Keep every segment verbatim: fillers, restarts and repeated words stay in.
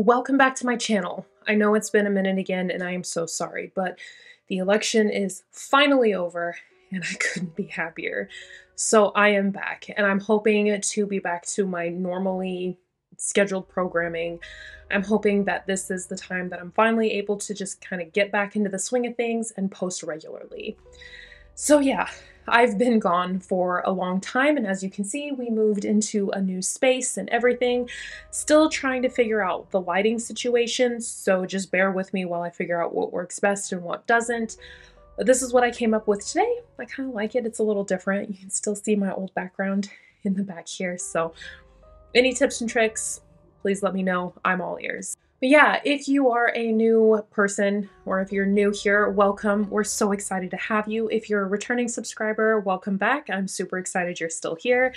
Welcome back to my channel. I know it's been a minute again and I am so sorry, but the election is finally over and I couldn't be happier. So I am back and I'm hoping to be back to my normally scheduled programming. I'm hoping that this is the time that I'm finally able to just kind of get back into the swing of things and post regularly. So yeah, I've been gone for a long time, and as you can see, we moved into a new space and everything. Still trying to figure out the lighting situation, so just bear with me while I figure out what works best and what doesn't. But this is what I came up with today. I kind of like it. It's a little different. You can still see my old background in the back here, so any tips and tricks, please let me know. I'm all ears. But yeah, if you are a new person or if you're new here, welcome. We're so excited to have you. If you're a returning subscriber, welcome back. I'm super excited you're still here.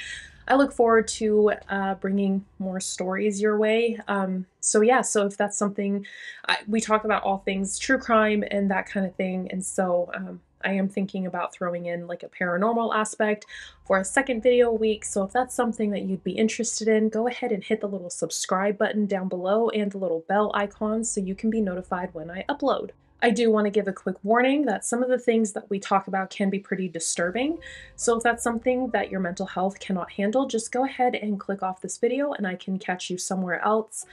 I look forward to uh, bringing more stories your way. Um, so yeah, so if that's something, I, we talk about all things true crime and that kind of thing. And so um, I am thinking about throwing in like a paranormal aspect for a second video week. So if that's something that you'd be interested in, go ahead and hit the little subscribe button down below and the little bell icon so you can be notified when I upload. I do want to give a quick warning that some of the things that we talk about can be pretty disturbing. So if that's something that your mental health cannot handle, just go ahead and click off this video and I can catch you somewhere else.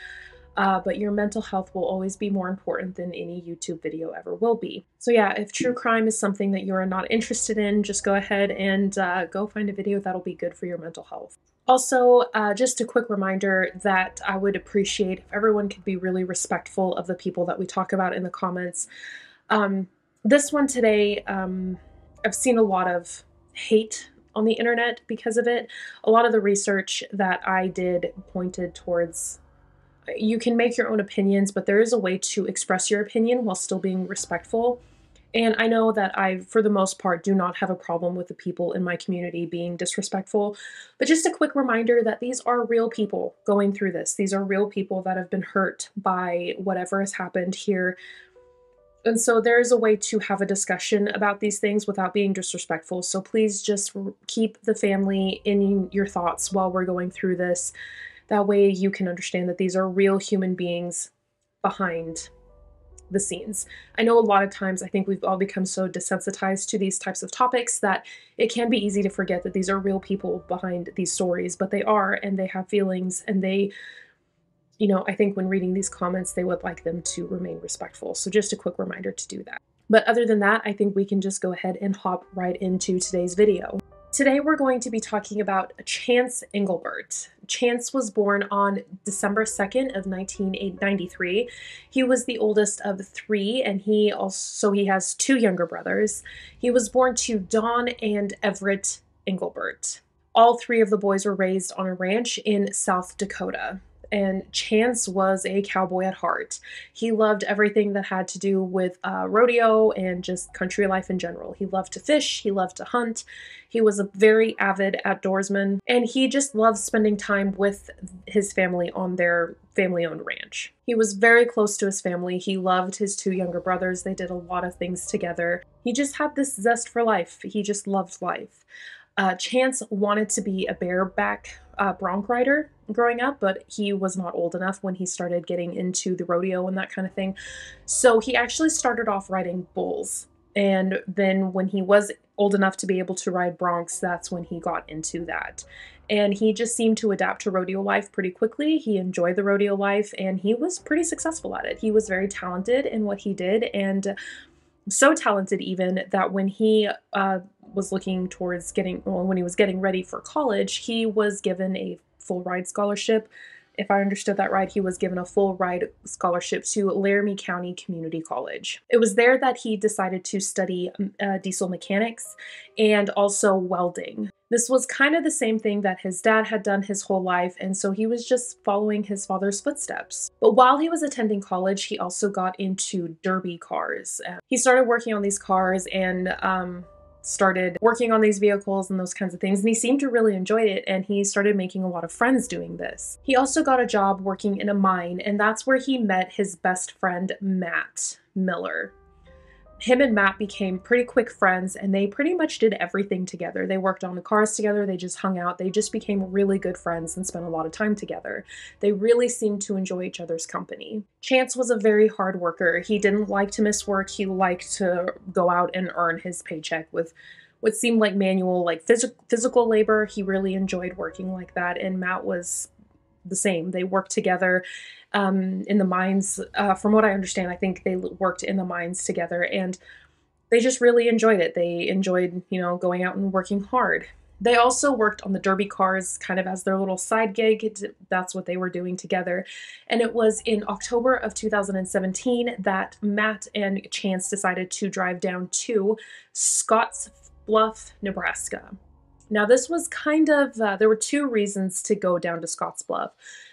Uh, but your mental health will always be more important than any YouTube video ever will be. So yeah, if true crime is something that you're not interested in, just go ahead and uh, go find a video that'll be good for your mental health. Also, uh, just a quick reminder that I would appreciate if everyone could be really respectful of the people that we talk about in the comments. Um, this one today, um, I've seen a lot of hate on the internet because of it. A lot of the research that I did pointed towards you can make your own opinions, but there is a way to express your opinion while still being respectful. And I know that I, for the most part, do not have a problem with the people in my community being disrespectful. But just a quick reminder that these are real people going through this. These are real people that have been hurt by whatever has happened here. And so there is a way to have a discussion about these things without being disrespectful. So please just keep the family in your thoughts while we're going through this. That way you can understand that these are real human beings behind the scenes. I know a lot of times I think we've all become so desensitized to these types of topics that it can be easy to forget that these are real people behind these stories, but they are, and they have feelings, and they, you know, I think when reading these comments, they would like them to remain respectful. So just a quick reminder to do that. But other than that, I think we can just go ahead and hop right into today's video. Today we're going to be talking about Chance Englebert. Chance was born on December second of nineteen ninety-three. He was the oldest of three, and he also he has two younger brothers. He was born to Dawn and Everett Englebert. All three of the boys were raised on a ranch in South Dakota, and Chance was a cowboy at heart. He loved everything that had to do with uh, rodeo and just country life in general. He loved to fish, he loved to hunt, he was a very avid outdoorsman, and he just loved spending time with his family on their family-owned ranch. He was very close to his family. He loved his two younger brothers. They did a lot of things together. He just had this zest for life. He just loved life. Uh, Chance wanted to be a bareback uh, bronc rider growing up, but he was not old enough when he started getting into the rodeo and that kind of thing. So he actually started off riding bulls. And then when he was old enough to be able to ride broncs, that's when he got into that. And he just seemed to adapt to rodeo life pretty quickly. He enjoyed the rodeo life and he was pretty successful at it. He was very talented in what he did, and so talented even that when he uh, was looking towards getting, well, when he was getting ready for college, he was given a full ride scholarship. If I understood that right, he was given a full ride scholarship to Laramie County Community College. It was there that he decided to study uh, diesel mechanics and also welding. This was kind of the same thing that his dad had done his whole life, and so he was just following his father's footsteps. But while he was attending college, he also got into derby cars. He started working on these cars and um, started working on these vehicles and those kinds of things, and he seemed to really enjoy it, and he started making a lot of friends doing this. He also got a job working in a mine, and that's where he met his best friend, Matt Miller. him and Matt became pretty quick friends, and they pretty much did everything together. They worked on the cars together, they just hung out, they just became really good friends and spent a lot of time together. They really seemed to enjoy each other's company. Chance was a very hard worker. He didn't like to miss work. He liked to go out and earn his paycheck with what seemed like manual, like phys- physical labor. He really enjoyed working like that, and Matt was the same. They worked together um, in the mines. Uh, from what I understand, I think they worked in the mines together, and they just really enjoyed it. They enjoyed, you know, going out and working hard. They also worked on the derby cars kind of as their little side gig. That's what they were doing together. And it was in October of two thousand seventeen that Matt and Chance decided to drive down to Scottsbluff, Nebraska. Now this was kind of, uh, there were two reasons to go down to Scottsbluff.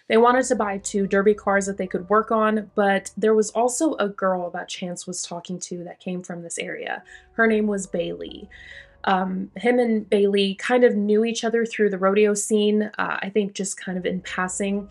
They wanted to buy two derby cars that they could work on, but there was also a girl that Chance was talking to that came from this area. Her name was Bailey. Um, him and Bailey kind of knew each other through the rodeo scene, uh, I think just kind of in passing.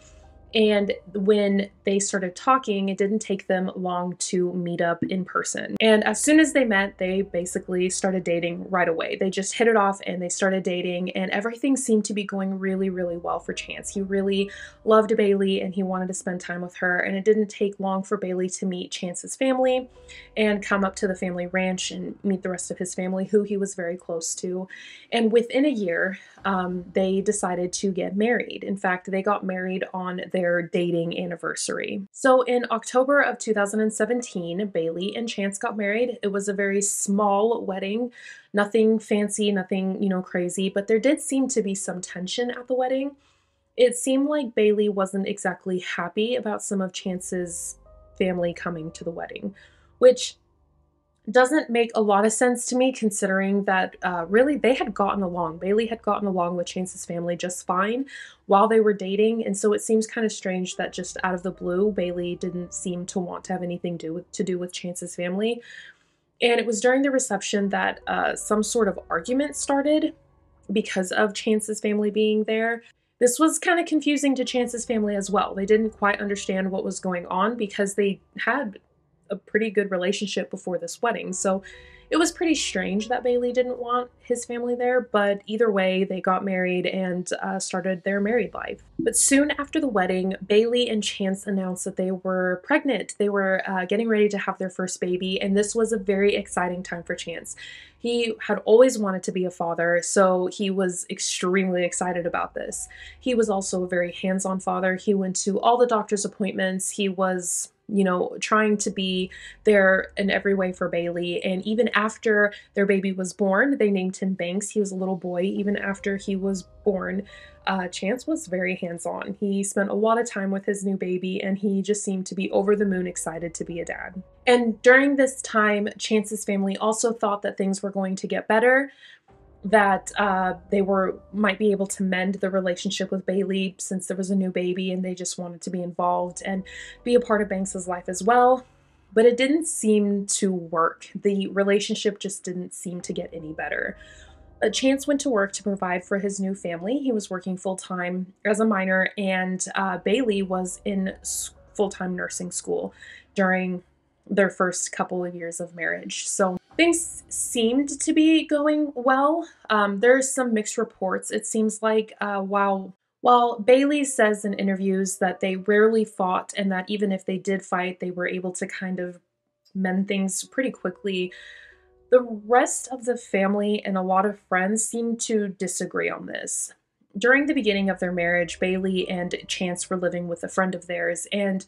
And when they started talking, it didn't take them long to meet up in person. And as soon as they met, they basically started dating right away. They just hit it off and they started dating, and everything seemed to be going really, really well for Chance. He really loved Bailey and he wanted to spend time with her. And it didn't take long for Bailey to meet Chance's family and come up to the family ranch and meet the rest of his family, who he was very close to. And within a year, um, they decided to get married. In fact, they got married on their Their dating anniversary. So in October of two thousand seventeen, Bailey and Chance got married. It was a very small wedding, nothing fancy, nothing, you know, crazy, but there did seem to be some tension at the wedding. It seemed like Bailey wasn't exactly happy about some of Chance's family coming to the wedding, which doesn't make a lot of sense to me, considering that uh, really they had gotten along. Bailey had gotten along with Chance's family just fine while they were dating, and so it seems kind of strange that just out of the blue, Bailey didn't seem to want to have anything do with, to do with Chance's family. And it was during the reception that uh, some sort of argument started because of Chance's family being there. This was kind of confusing to Chance's family as well. They didn't quite understand what was going on because they had a pretty good relationship before this wedding. So it was pretty strange that Bailey didn't want his family there, but either way, they got married and uh, started their married life. But soon after the wedding, Bailey and Chance announced that they were pregnant. They were uh, getting ready to have their first baby, and this was a very exciting time for Chance. He had always wanted to be a father, so he was extremely excited about this. He was also a very hands-on father. He went to all the doctor's appointments. He was, you know, trying to be there in every way for Bailey. And even after their baby was born, they named him Banks. He was a little boy. Even after he was born, uh, Chance was very hands-on. He spent a lot of time with his new baby, and he just seemed to be over the moon excited to be a dad. And during this time, Chance's family also thought that things were going to get better, that uh, they were might be able to mend the relationship with Bailey since there was a new baby, and they just wanted to be involved and be a part of Banks's life as well. But it didn't seem to work. The relationship just didn't seem to get any better. Uh, Chance went to work to provide for his new family. He was working full-time as a minor, and uh, Bailey was in full-time nursing school during their first couple of years of marriage. So things seemed to be going well. Um, there's some mixed reports. It seems like uh, while, while Bailey says in interviews that they rarely fought, and that even if they did fight, they were able to kind of mend things pretty quickly, the rest of the family and a lot of friends seem to disagree on this. During the beginning of their marriage, Bailey and Chance were living with a friend of theirs, and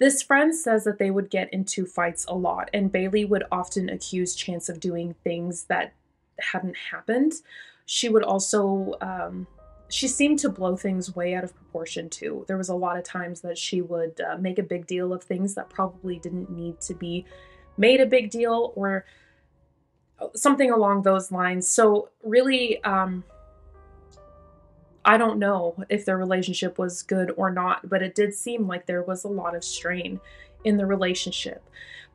this friend says that they would get into fights a lot, and Bailey would often accuse Chance of doing things that hadn't happened. She would also, um, she seemed to blow things way out of proportion too. There was a lot of times that she would uh, make a big deal of things that probably didn't need to be made a big deal, or something along those lines. So really, um, I don't know if their relationship was good or not, but it did seem like there was a lot of strain in the relationship.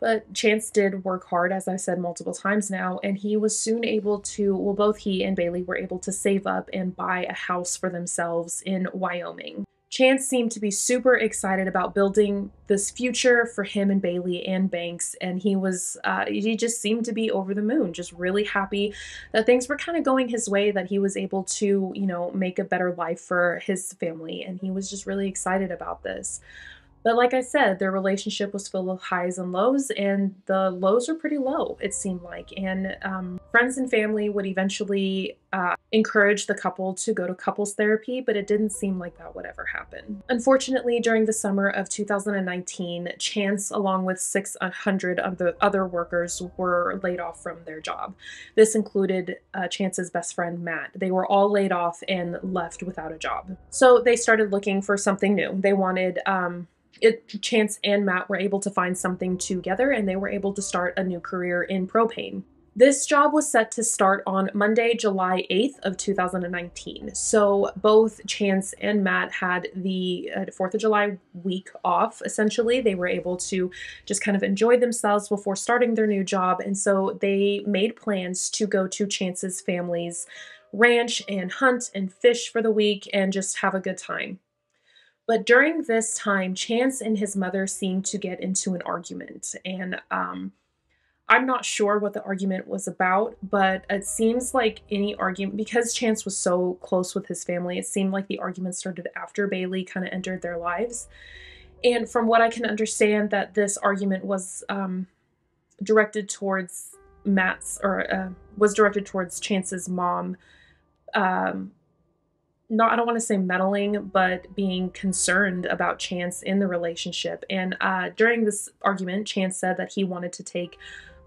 But Chance did work hard, as I've said multiple times now, and he was soon able to, well, both he and Bailey were able to save up and buy a house for themselves in Wyoming. Chance seemed to be super excited about building this future for him and Bailey and Banks, and he was, uh, he just seemed to be over the moon, just really happy that things were kind of going his way, that he was able to, you know, make a better life for his family, and he was just really excited about this. But like I said, their relationship was full of highs and lows, and the lows were pretty low, it seemed like. And um, friends and family would eventually uh, encourage the couple to go to couples therapy, but it didn't seem like that would ever happen. Unfortunately, during the summer of two thousand nineteen, Chance, along with six hundred of the other workers, were laid off from their job. This included uh, Chance's best friend, Matt. They were all laid off and left without a job. So they started looking for something new. They wanted... Um, It, Chance and Matt were able to find something together, and they were able to start a new career in propane. This job was set to start on Monday, July eighth of two thousand nineteen. So both Chance and Matt had the uh, fourth of July week off, essentially. They were able to just kind of enjoy themselves before starting their new job. And so they made plans to go to Chance's family's ranch and hunt and fish for the week and just have a good time. But during this time, Chance and his mother seemed to get into an argument, and um, I'm not sure what the argument was about, but it seems like any argument, because Chance was so close with his family, it seemed like the argument started after Bailey kind of entered their lives. And from what I can understand, that this argument was um, directed towards Matt's, or uh, was directed towards Chance's mom, um, Not, I don't want to say meddling, but being concerned about Chance in the relationship. And uh, during this argument, Chance said that he wanted to take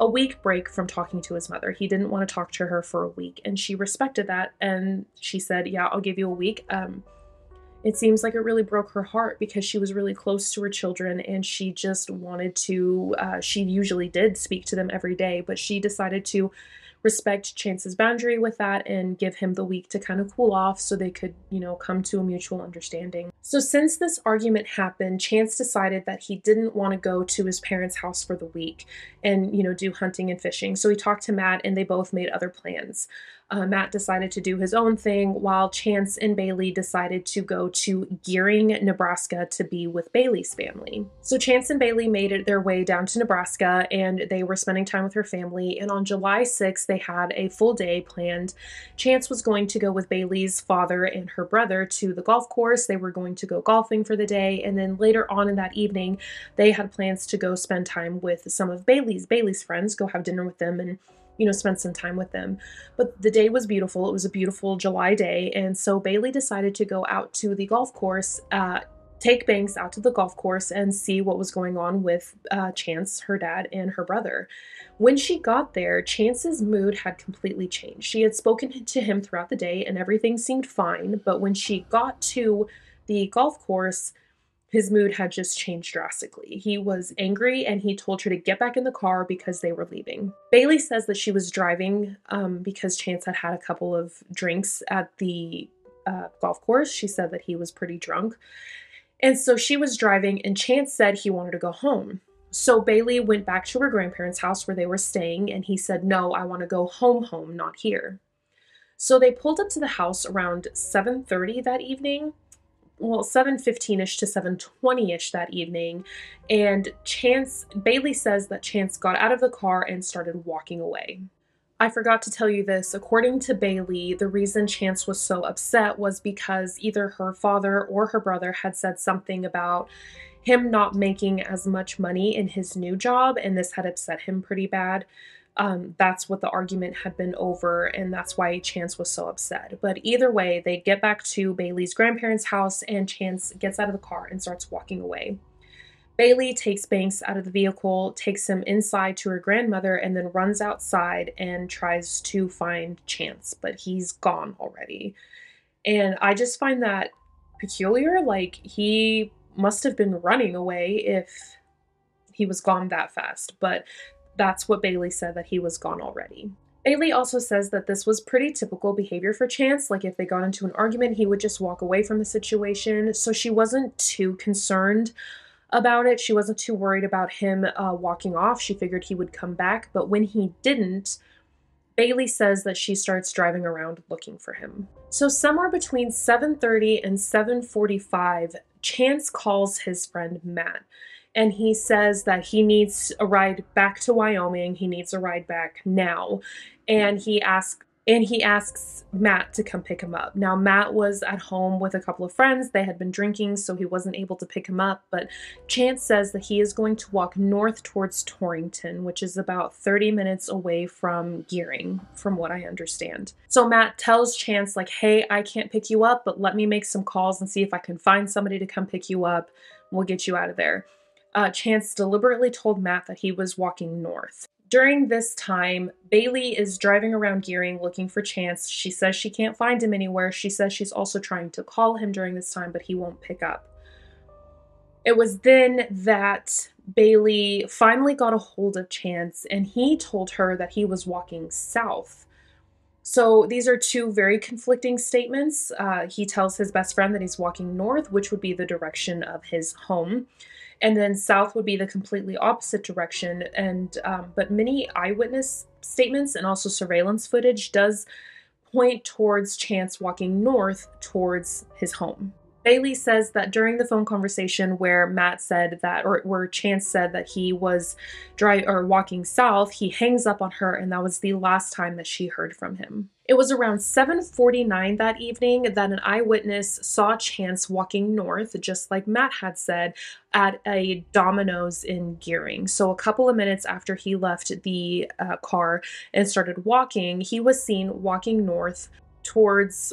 a week break from talking to his mother. He didn't want to talk to her for a week, and she respected that. And she said, yeah, I'll give you a week. Um, it seems like it really broke her heart, because she was really close to her children, and she just wanted to, uh, she usually did speak to them every day, but she decided to respect Chance's boundary with that and give him the week to kind of cool off so they could, you know, come to a mutual understanding. So since this argument happened, Chance decided that he didn't want to go to his parents' house for the week and, you know, do hunting and fishing. So he talked to Matt, and they both made other plans. Uh, Matt decided to do his own thing, while Chance and Bailey decided to go to Gering, Nebraska to be with Bailey's family. So Chance and Bailey made it their way down to Nebraska, and they were spending time with her family. And on July sixth, they had a full day planned. Chance was going to go with Bailey's father and her brother to the golf course. They were going to go golfing for the day. And then later on in that evening, they had plans to go spend time with some of Bailey's, Bailey's friends, go have dinner with them, and you know, spend some time with them. But the day was beautiful. It was a beautiful July day. And so Bailey decided to go out to the golf course, uh, take Banks out to the golf course and see what was going on with uh, Chance, her dad, and her brother. When she got there, Chance's mood had completely changed. She had spoken to him throughout the day and everything seemed fine. But when she got to the golf course, his mood had just changed drastically. He was angry, and he told her to get back in the car because they were leaving. Bailey says that she was driving um, because Chance had had a couple of drinks at the uh, golf course. She said that he was pretty drunk. And so she was driving, and Chance said he wanted to go home. So Bailey went back to her grandparents' house where they were staying, and he said, no, I want to go home, home, not here. So they pulled up to the house around seven thirty that evening. Well, seven fifteen-ish to seven twenty-ish that evening, and Chance, Bailey says that Chance got out of the car and started walking away. I forgot to tell you this. According to Bailey, the reason Chance was so upset was because either her father or her brother had said something about him not making as much money in his new job, and this had upset him pretty bad. Um, that's what the argument had been over, and that's why Chance was so upset. But either way, they get back to Bailey's grandparents' house, and Chance gets out of the car and starts walking away. Bailey takes Banks out of the vehicle, takes him inside to her grandmother, and then runs outside and tries to find Chance, but he's gone already. And I just find that peculiar. Like, he must have been running away if he was gone that fast, but that's what Bailey said, that he was gone already. Bailey also says that this was pretty typical behavior for Chance. Like, if they got into an argument, he would just walk away from the situation. So she wasn't too concerned about it. She wasn't too worried about him uh, walking off. She figured he would come back. But when he didn't, Bailey says that she starts driving around looking for him. So somewhere between seven thirty and seven forty-five, Chance calls his friend Matt, and he says that he needs a ride back to Wyoming. He needs a ride back now. And he asks And he asks Matt to come pick him up. Now, Matt was at home with a couple of friends. They had been drinking, so he wasn't able to pick him up. But Chance says that he is going to walk north towards Torrington, which is about thirty minutes away from Gering, from what I understand. So Matt tells Chance, like, hey, I can't pick you up, but let me make some calls and see if I can find somebody to come pick you up. We'll get you out of there. Uh, Chance deliberately told Matt that he was walking north. During this time, Bailey is driving around Gering looking for Chance. She says she can't find him anywhere. She says she's also trying to call him during this time, but he won't pick up. It was then that Bailey finally got a hold of Chance, and he told her that he was walking south. So these are two very conflicting statements. Uh, he tells his best friend that he's walking north, which would be the direction of his home. And then south would be the completely opposite direction. And um, but many eyewitness statements and also surveillance footage does point towards Chance walking north towards his home. Bailey says that during the phone conversation where Matt said that, or where Chance said that he was dry or walking south, he hangs up on her, and that was the last time that she heard from him. It was around seven forty-nine that evening that an eyewitness saw Chance walking north, just like Matt had said, at a Domino's in Gering. So a couple of minutes after he left the uh, car and started walking, he was seen walking north towards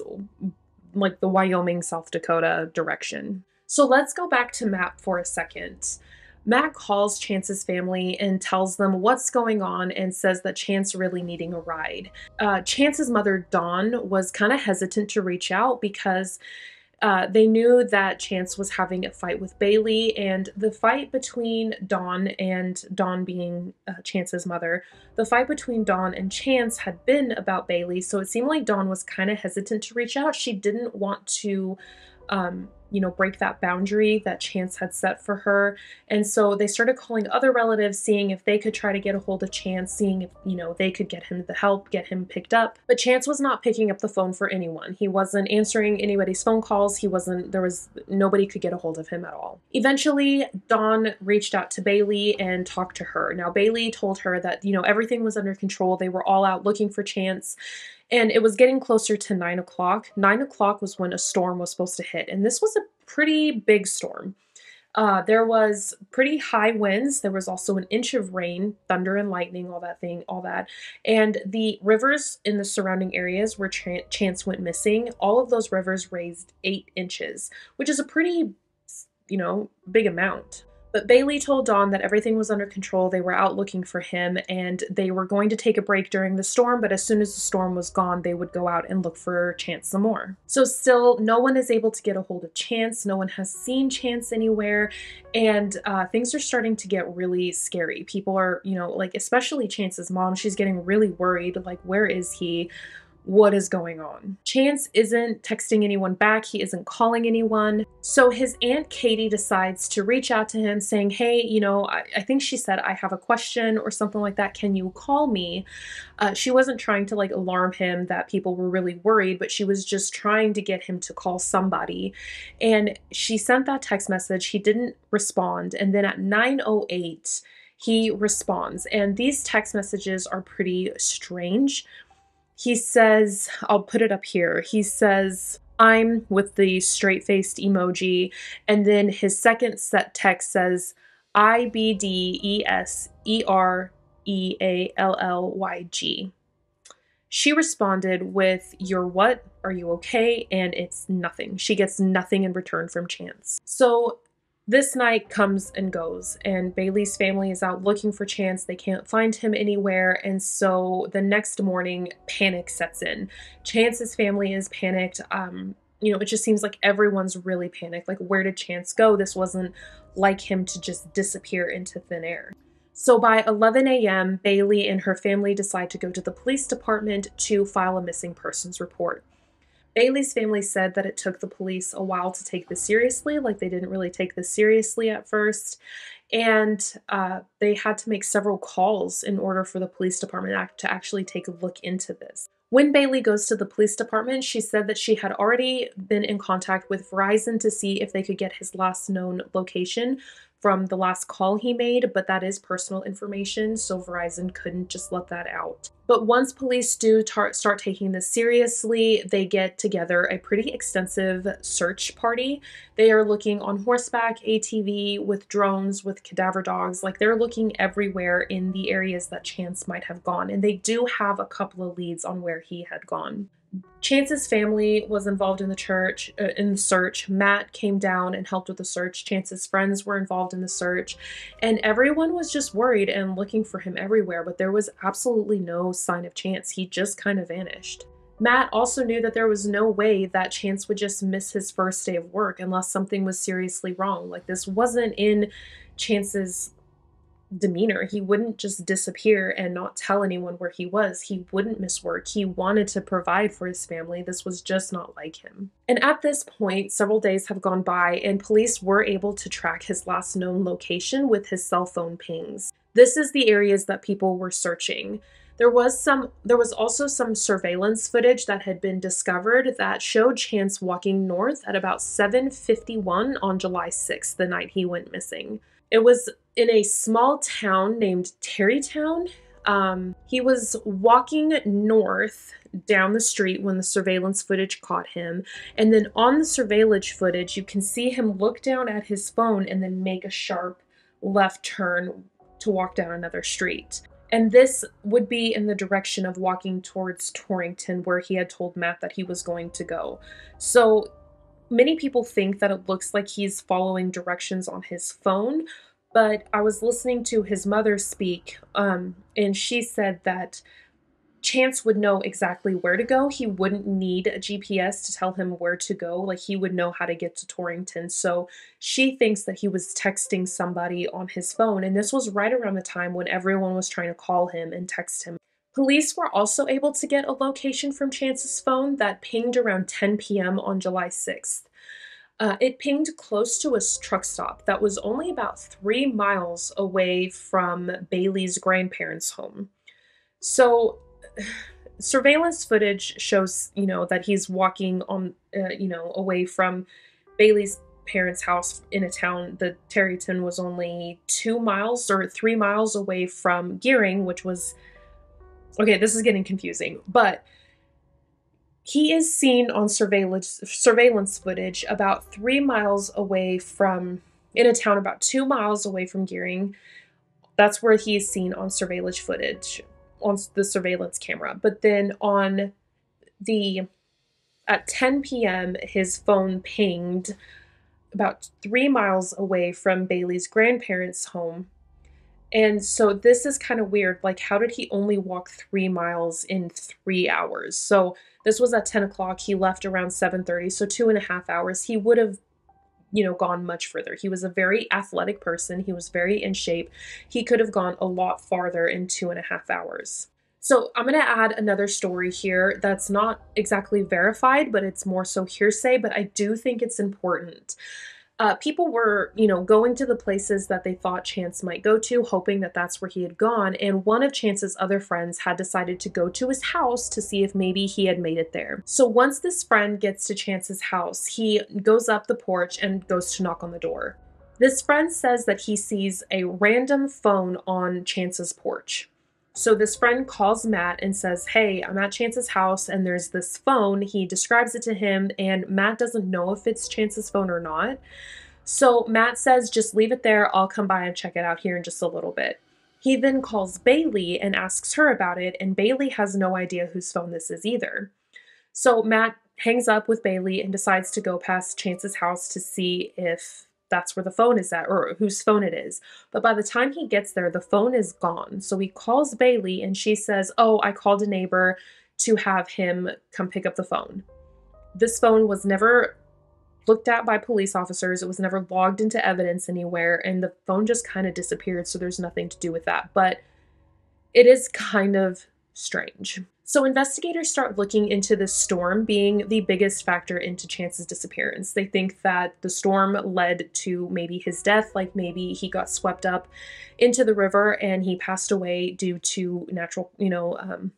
like the Wyoming, South Dakota direction. So let's go back to Matt for a second. Matt calls Chance's family and tells them what's going on and says that Chance really needing a ride. Uh, Chance's mother, Dawn, was kind of hesitant to reach out because uh, they knew that Chance was having a fight with Bailey, and the fight between Dawn and Dawn being uh, Chance's mother, the fight between Dawn and Chance had been about Bailey. So it seemed like Dawn was kind of hesitant to reach out. She didn't want to, um, you know, break that boundary that Chance had set for her. And so they started calling other relatives, seeing if they could try to get a hold of Chance, seeing if, you know, they could get him the help, get him picked up. But Chance was not picking up the phone for anyone. He wasn't answering anybody's phone calls. He wasn't, there was, nobody could get a hold of him at all. Eventually, Dawn reached out to Bailey and talked to her. Now, Bailey told her that, you know, everything was under control. They were all out looking for Chance. And it was getting closer to nine o'clock. Nine o'clock was when a storm was supposed to hit. And this was a pretty big storm. Uh, there was pretty high winds. There was also an inch of rain, thunder and lightning, all that thing, all that. And the rivers in the surrounding areas where Ch- Chance went missing, all of those rivers raised eight inches, which is a pretty, you know, big amount. But Bailey told Dawn that everything was under control. They were out looking for him, and they were going to take a break during the storm, but as soon as the storm was gone, they would go out and look for Chance some more. So still, no one is able to get a hold of Chance. No one has seen Chance anywhere, and uh, things are starting to get really scary. People are, you know, like, especially Chance's mom, she's getting really worried, like, where is he? What is going on? Chance isn't texting anyone back. He isn't calling anyone. So his Aunt Katie decides to reach out to him saying, hey, you know, I, I think she said, I have a question or something like that. Can you call me? Uh, she wasn't trying to like alarm him that people were really worried, but she was just trying to get him to call somebody. And she sent that text message. He didn't respond. And then at nine oh eight, he responds. And these text messages are pretty strange. He says, I'll put it up here. He says, I'm with the straight-faced emoji. And then his second set text says, I B D E S E R E A L L Y G. She responded with, you're what? Are you okay? And it's nothing. She gets nothing in return from Chance. So this night comes and goes, and Bailey's family is out looking for Chance. They can't find him anywhere, and so the next morning, panic sets in. Chance's family is panicked. Um, you know, it just seems like everyone's really panicked. Like, where did Chance go? This wasn't like him to just disappear into thin air. So by eleven a m, Bailey and her family decide to go to the police department to file a missing persons report. Bailey's family said that it took the police a while to take this seriously, like they didn't really take this seriously at first, and uh, they had to make several calls in order for the police department to actually take a look into this. When Bailey goes to the police department, she said that she had already been in contact with Verizon to see if they could get his last known location from the last call he made, but that is personal information, so Verizon couldn't just let that out. But once police do start taking this seriously, they get together a pretty extensive search party. They are looking on horseback, A T V, with drones, with cadaver dogs. Like, they're looking everywhere in the areas that Chance might have gone, and they do have a couple of leads on where he had gone. Chance's family was involved in the church uh, in the search. Matt came down and helped with the search. Chance's friends were involved in the search, and everyone was just worried and looking for him everywhere, but there was absolutely no sign of Chance. He just kind of vanished. Matt also knew that there was no way that Chance would just miss his first day of work unless something was seriously wrong. Like, this wasn't in Chance's demeanor. He wouldn't just disappear and not tell anyone where he was. He wouldn't miss work. He wanted to provide for his family. This was just not like him. And at this point, several days have gone by, and police were able to track his last known location with his cell phone pings. This is the areas that people were searching. There was some, there was also some surveillance footage that had been discovered that showed Chance walking north at about seven fifty-one on July sixth, the night he went missing. It was in a small town named Terrytown. Um, he was walking north down the street when the surveillance footage caught him. And then on the surveillance footage, you can see him look down at his phone and then make a sharp left turn to walk down another street. And this would be in the direction of walking towards Torrington, where he had told Matt that he was going to go. So many people think that it looks like he's following directions on his phone, but I was listening to his mother speak, um, and she said that Chance would know exactly where to go. He wouldn't need a G P S to tell him where to go. Like, he would know how to get to Torrington. So she thinks that he was texting somebody on his phone, and this was right around the time when everyone was trying to call him and text him. Police were also able to get a location from Chance's phone that pinged around ten p m on July sixth. Uh, it pinged close to a truck stop that was only about three miles away from Bailey's grandparents' home. So surveillance footage shows, you know, that he's walking on, uh, you know, away from Bailey's parents' house in a town. The Terrytown was only two miles or three miles away from Gering, which was... Okay, this is getting confusing, but he is seen on surveillance surveillance footage about three miles away from, in a town about two miles away from Gering. That's where he is seen on surveillance footage, on the surveillance camera. But then on the, at ten p m, his phone pinged about three miles away from Bailey's grandparents' home. And so this is kind of weird. Like, how did he only walk three miles in three hours? So this was at ten o'clock. He left around seven thirty, so two and a half hours. He would have, you know, gone much further. He was a very athletic person. He was very in shape. He could have gone a lot farther in two and a half hours. So I'm going to add another story here that's not exactly verified, but it's more so hearsay, but I do think it's important. Uh, people were, you know, going to the places that they thought Chance might go to, hoping that that's where he had gone. And one of Chance's other friends had decided to go to his house to see if maybe he had made it there. So once this friend gets to Chance's house, he goes up the porch and goes to knock on the door. This friend says that he sees a random phone on Chance's porch. So this friend calls Matt and says, hey, I'm at Chance's house and there's this phone. He describes it to him, and Matt doesn't know if it's Chance's phone or not. So Matt says, just leave it there. I'll come by and check it out here in just a little bit. He then calls Bailey and asks her about it, and Bailey has no idea whose phone this is either. So Matt hangs up with Bailey and decides to go past Chance's house to see if that's where the phone is at, or whose phone it is. But by the time he gets there, the phone is gone. So he calls Bailey, and she says, oh, I called a neighbor to have him come pick up the phone. This phone was never looked at by police officers. It was never logged into evidence anywhere, and the phone just kind of disappeared, so there's nothing to do with that. But it is kind of strange. So investigators start looking into this storm being the biggest factor into Chance's disappearance. They think that the storm led to maybe his death, like maybe he got swept up into the river and he passed away due to natural, you know, um,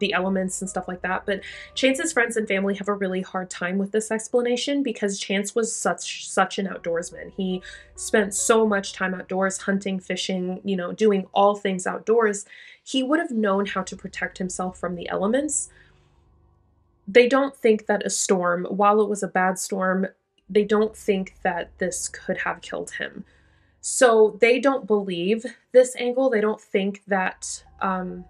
the elements and stuff like that. But Chance's friends and family have a really hard time with this explanation because Chance was such such an outdoorsman. He spent so much time outdoors, hunting, fishing, you know, doing all things outdoors. He would have known how to protect himself from the elements. They don't think that a storm, while it was a bad storm, they don't think that this could have killed him. So they don't believe this angle. They don't think that um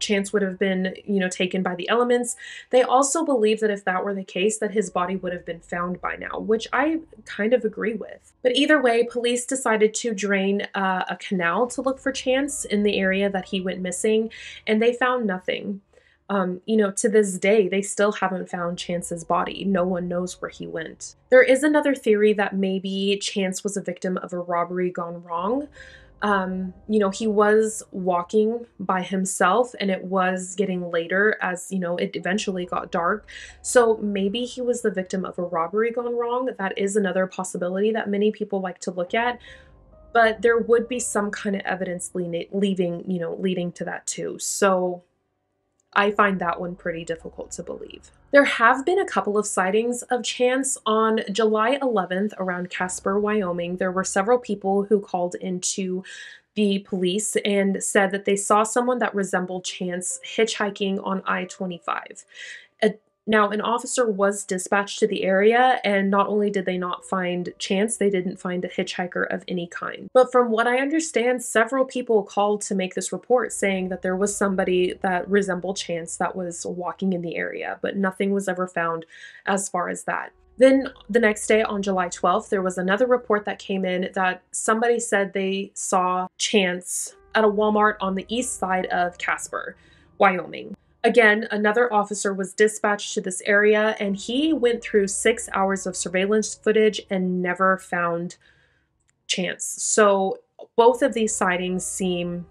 Chance would have been, you know, taken by the elements. They also believe that if that were the case, that his body would have been found by now, which I kind of agree with. But either way, police decided to drain uh, a canal to look for Chance in the area that he went missing, and they found nothing. Um, you know, to this day, they still haven't found Chance's body. No one knows where he went. There is another theory that maybe Chance was a victim of a robbery gone wrong. Um, you know, he was walking by himself and it was getting later as, you know, it eventually got dark. So maybe he was the victim of a robbery gone wrong. That is another possibility that many people like to look at, but there would be some kind of evidence leaving, you know, leading to that too. So I find that one pretty difficult to believe. There have been a couple of sightings of Chance. On July eleventh around Casper, Wyoming, there were several people who called into the police and said that they saw someone that resembled Chance hitchhiking on I twenty-five. Now, an officer was dispatched to the area, and not only did they not find Chance, they didn't find a hitchhiker of any kind. But from what I understand, several people called to make this report saying that there was somebody that resembled Chance that was walking in the area, but nothing was ever found as far as that. Then the next day on July twelfth, there was another report that came in that somebody said they saw Chance at a Walmart on the east side of Casper, Wyoming. Again, another officer was dispatched to this area and he went through six hours of surveillance footage and never found Chance. So both of these sightings seem,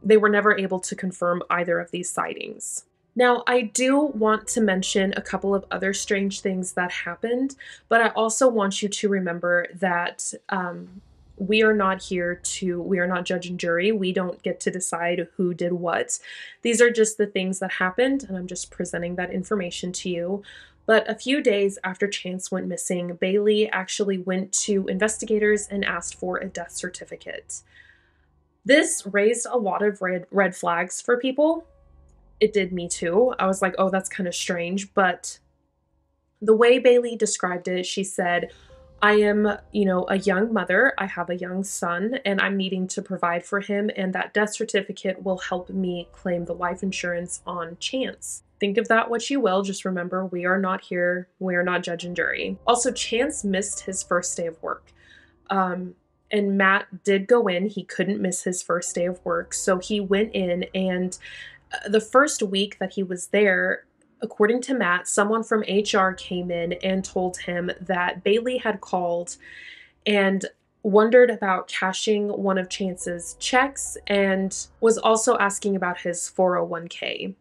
they were never able to confirm either of these sightings. Now, I do want to mention a couple of other strange things that happened, but I also want you to remember that um, we are not here to, we are not judge and jury. We don't get to decide who did what. These are just the things that happened, and I'm just presenting that information to you. But a few days after Chance went missing, Bailey actually went to investigators and asked for a death certificate. This raised a lot of red, red flags for people. It did me too. I was like, oh, that's kind of strange. But the way Bailey described it, she said, I am, you know, a young mother, I have a young son, and I'm needing to provide for him, and that death certificate will help me claim the life insurance on Chance. Think of that what you will, just remember we are not here, we are not judge and jury. Also, Chance missed his first day of work. Um, and Matt did go in, he couldn't miss his first day of work, so he went in, and the first week that he was there, according to Matt, someone from H R came in and told him that Bailey had called and wondered about cashing one of Chance's checks and was also asking about his four oh one K.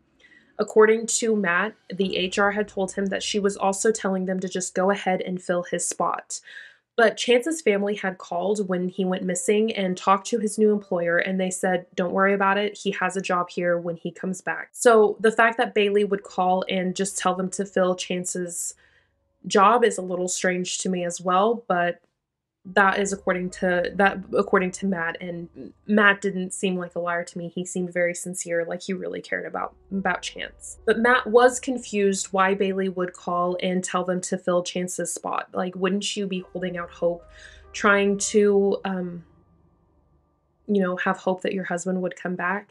According to Matt, the H R had told him that she was also telling them to just go ahead and fill his spot. But Chance's family had called when he went missing and talked to his new employer, and they said, don't worry about it. He has a job here when he comes back. So the fact that Bailey would call and just tell them to fill Chance's job is a little strange to me as well, but that is according to that according to Matt, and Matt didn't seem like a liar to me. He seemed very sincere, like he really cared about about Chance. But Matt was confused why Bailey would call and tell them to fill Chance's spot. Like, wouldn't you be holding out hope, trying to um you know, have hope that your husband would come back?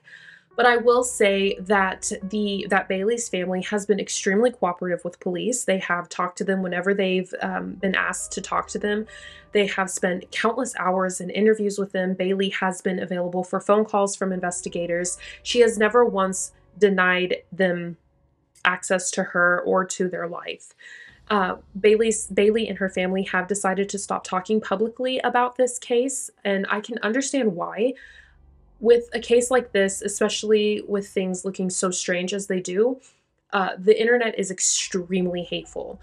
But I will say that the that Bailey's family has been extremely cooperative with police. They have talked to them whenever they've um, been asked to talk to them. They have spent countless hours in interviews with them. Bailey has been available for phone calls from investigators. She has never once denied them access to her or to their life. Uh, Bailey's, Bailey and her family have decided to stop talking publicly about this case, and I can understand why. with a case like this, especially with things looking so strange as they do, uh, the internet is extremely hateful.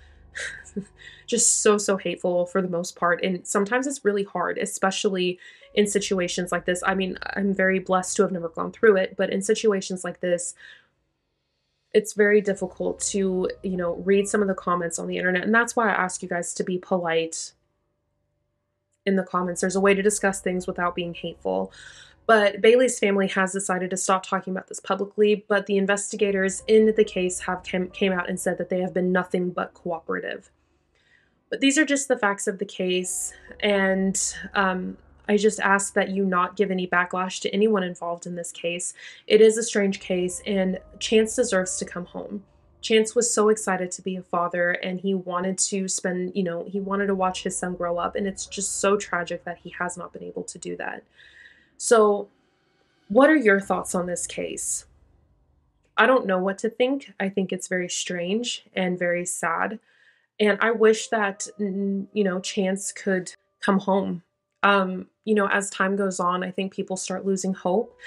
Just so, so hateful for the most part. And sometimes it's really hard, especially in situations like this. I mean, I'm very blessed to have never gone through it, but in situations like this, it's very difficult to, you know, read some of the comments on the internet. And that's why I ask you guys to be polite in the comments. There's a way to discuss things without being hateful. But Bailey's family has decided to stop talking about this publicly, but the investigators in the case have came, came out and said that they have been nothing but cooperative. But these are just the facts of the case, and um, I just ask that you not give any backlash to anyone involved in this case. It is a strange case, and Chance deserves to come home. Chance was so excited to be a father, and he wanted to spend, you know, he wanted to watch his son grow up, and it's just so tragic that he has not been able to do that. So what are your thoughts on this case? I don't know what to think. I think it's very strange and very sad. And I wish that, you know, Chance could come home. Um, you know, as time goes on, I think people start losing hope.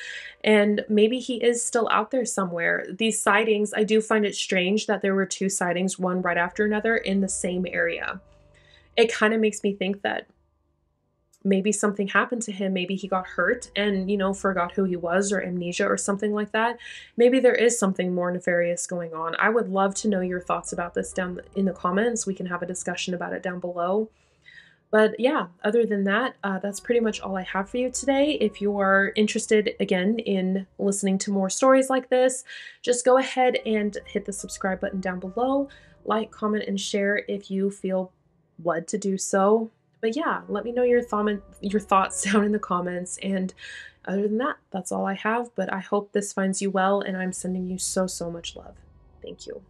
And maybe he is still out there somewhere. These sightings, I do find it strange that there were two sightings, one right after another, in the same area. It kind of makes me think that maybe something happened to him. Maybe he got hurt and, you know, forgot who he was, or amnesia or something like that. Maybe there is something more nefarious going on. I would love to know your thoughts about this down in the comments. We can have a discussion about it down below. But yeah, other than that, uh, that's pretty much all I have for you today. If you are interested, again, in listening to more stories like this, just go ahead and hit the subscribe button down below. Like, comment, and share if you feel led to do so. But yeah, let me know your, th your thoughts down in the comments. And other than that, that's all I have. But I hope this finds you well, and I'm sending you so, so much love. Thank you.